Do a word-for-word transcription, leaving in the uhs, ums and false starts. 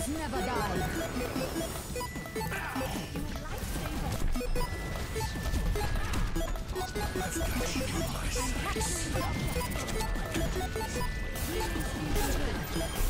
heroes never die. Let's